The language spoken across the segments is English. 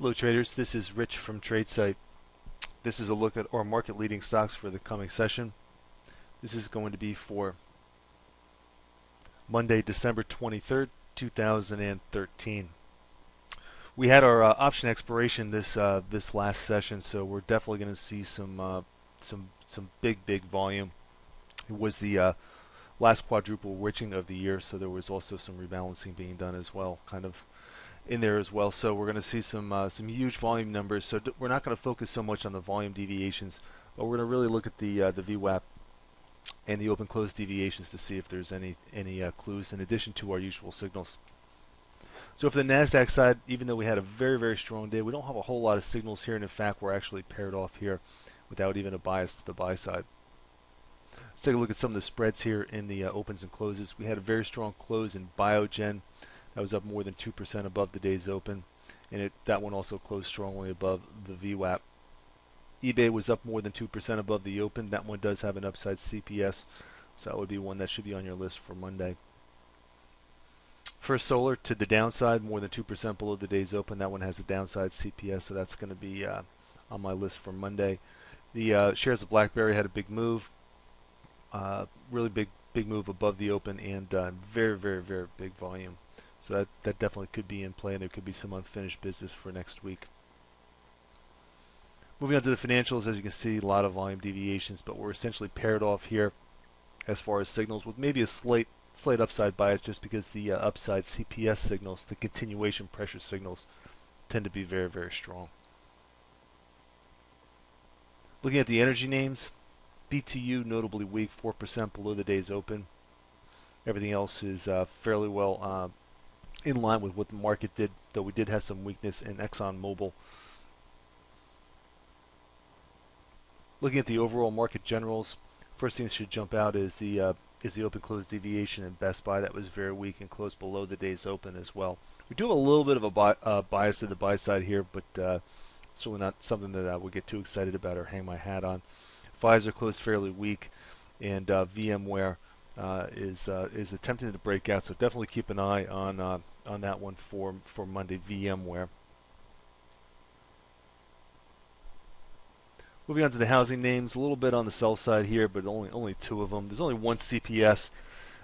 Hello traders, this is Rich from TradeSite. This is a look at our market leading stocks for the coming session. This is going to be for Monday, December 23rd, 2013. We had our option expiration this last session, so we're definitely going to see some big volume. It was the last quadruple witching of the year, so there was also some rebalancing being done as well, kind of in there as well. So we're going to see some huge volume numbers. So we're not going to focus so much on the volume deviations, but we're going to really look at the VWAP and the open close deviations to see if there's any clues in addition to our usual signals. So for the NASDAQ side, even though we had a very strong day, we don't have a whole lot of signals here, and in fact we're actually paired off here without even a bias to the buy side. Let's take a look at some of the spreads here in the opens and closes. We had a very strong close in Biogen. That was up more than 2% above the day's open, and that one also closed strongly above the VWAP. eBay was up more than 2% above the open. That one does have an upside CPS, so that would be one that should be on your list for Monday. First Solar to the downside, more than 2% below the day's open. That one has a downside CPS, so that's going to be on my list for Monday. The shares of BlackBerry had a big move, really big move above the open, and very big volume. So that definitely could be in play, and there could be some unfinished business for next week. Moving on to the financials, as you can see, a lot of volume deviations, but we're essentially paired off here as far as signals, with maybe a slight upside bias just because the upside CPS signals, the continuation pressure signals, tend to be very strong. Looking at the energy names, BTU notably weak, 4% below the day's open. Everything else is fairly well in line with what the market did, though we did have some weakness in ExxonMobil. Looking at the overall market generals, first thing that should jump out is the open close deviation in Best Buy. That was very weak and closed below the day's open as well. We do have a little bit of a bias to the buy side here, but certainly not something that I would get too excited about or hang my hat on. Pfizer closed fairly weak, and VMware is attempting to break out, so definitely keep an eye on that one for Monday, VMware. Moving on to the housing names, a little bit on the sell side here, but only two of them. There's only one CPS,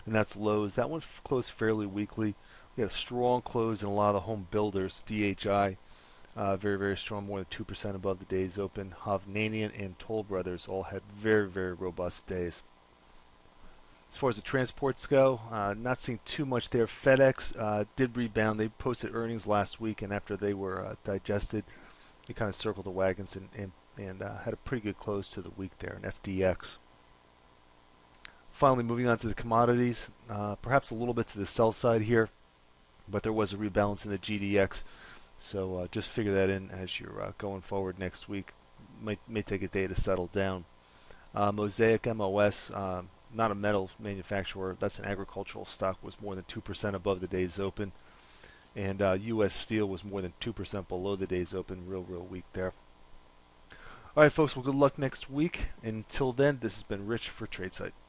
and that's Lowe's. That one closed fairly weakly. We had a strong close in a lot of the home builders. DHI, very strong, more than 2% above the day's open. Hovnanian and Toll Brothers all had very robust days. As far as the transports go, not seeing too much there. FedEx did rebound. They posted earnings last week, and after they were digested, they kind of circled the wagons and had a pretty good close to the week there in FDX. Finally, moving on to the commodities, perhaps a little bit to the sell side here, but there was a rebalance in the GDX, so just figure that in as you're going forward next week. May take a day to settle down. Mosaic, MOS, not a metal manufacturer, that's an agricultural stock, was more than 2% above the day's open, and U.S. Steel was more than 2% below the day's open. Real weak there. All right, folks, well, good luck next week. Until then, this has been Rich for TradeSite.